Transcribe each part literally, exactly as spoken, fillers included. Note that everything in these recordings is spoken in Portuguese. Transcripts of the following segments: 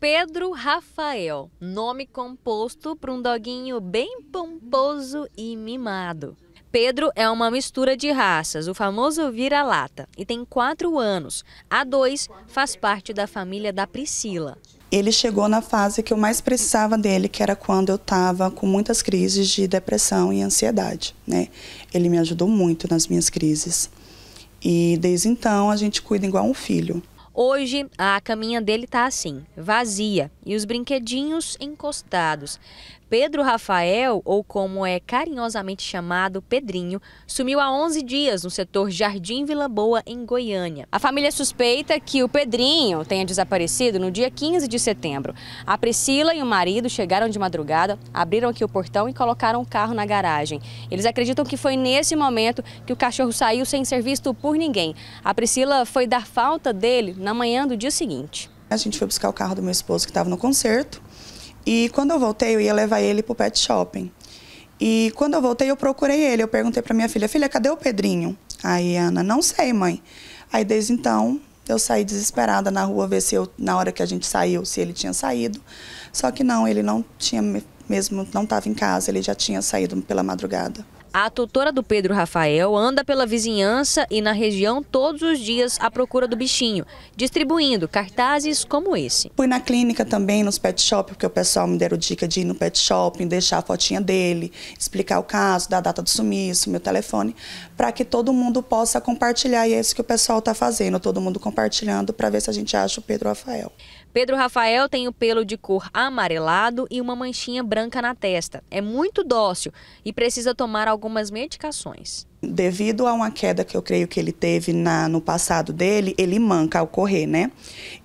Pedro Rafael, nome composto para um doguinho bem pomposo e mimado. Pedro é uma mistura de raças, o famoso vira-lata, e tem quatro anos. Há dois, faz parte da família da Priscila. Ele chegou na fase que eu mais precisava dele, que era quando eu estava com muitas crises de depressão e ansiedade, né? Ele me ajudou muito nas minhas crises. E desde então a gente cuida igual um filho. Hoje a caminha dele tá assim, vazia, e os brinquedinhos encostados. Pedro Rafael, ou como é carinhosamente chamado, Pedrinho, sumiu há onze dias no setor Jardim Vila Boa, em Goiânia. A família suspeita que o Pedrinho tenha desaparecido no dia quinze de setembro. A Priscila e o marido chegaram de madrugada, abriram aqui o portão e colocaram o carro na garagem. Eles acreditam que foi nesse momento que o cachorro saiu sem ser visto por ninguém. A Priscila foi dar falta dele na manhã do dia seguinte. A gente foi buscar o carro do meu esposo que estava no concerto e quando eu voltei eu ia levar ele para o pet shopping. E quando eu voltei eu procurei ele, eu perguntei para minha filha, filha, cadê o Pedrinho? Aí Ana, não sei mãe. Aí desde então eu saí desesperada na rua ver se eu, na hora que a gente saiu, se ele tinha saído. Só que não, ele não tinha mesmo, não estava em casa, ele já tinha saído pela madrugada. A tutora do Pedro Rafael anda pela vizinhança e na região todos os dias à procura do bichinho, distribuindo cartazes como esse. Fui na clínica também, nos pet shop, porque o pessoal me deram dica de ir no pet shopping, deixar a fotinha dele, explicar o caso, dar a data do sumiço, meu telefone, para que todo mundo possa compartilhar, e é isso que o pessoal está fazendo, todo mundo compartilhando para ver se a gente acha o Pedro Rafael. Pedro Rafael tem o pelo de cor amarelado e uma manchinha branca na testa. É muito dócil e precisa tomar algumas medicações. Devido a uma queda que eu creio que ele teve na, no passado dele, ele manca ao correr, né?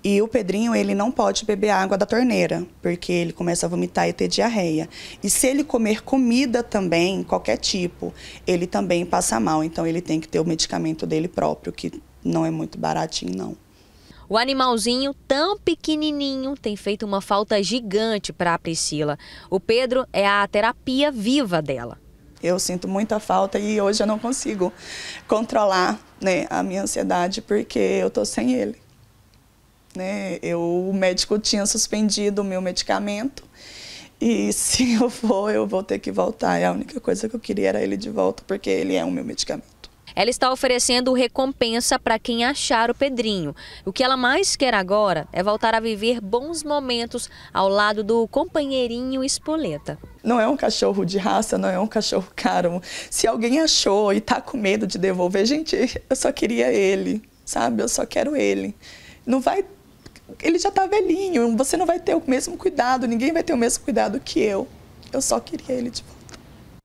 E o Pedrinho, ele não pode beber água da torneira, porque ele começa a vomitar e ter diarreia. E se ele comer comida também, qualquer tipo, ele também passa mal. Então ele tem que ter o medicamento dele próprio, que não é muito baratinho, não. O animalzinho, tão pequenininho, tem feito uma falta gigante para a Priscila. O Pedro é a terapia viva dela. Eu sinto muita falta e hoje eu não consigo controlar, né, a minha ansiedade porque eu tô sem ele. Né? Eu, o médico tinha suspendido o meu medicamento e se eu for, eu vou ter que voltar. A única coisa que eu queria era ele de volta porque ele é o meu medicamento. Ela está oferecendo recompensa para quem achar o Pedrinho. O que ela mais quer agora é voltar a viver bons momentos ao lado do companheirinho espoleta. Não é um cachorro de raça, não é um cachorro caro. Se alguém achou e está com medo de devolver, gente, eu só queria ele, sabe? Eu só quero ele. Não vai... Ele já está velhinho, você não vai ter o mesmo cuidado, ninguém vai ter o mesmo cuidado que eu. Eu só queria ele de volta.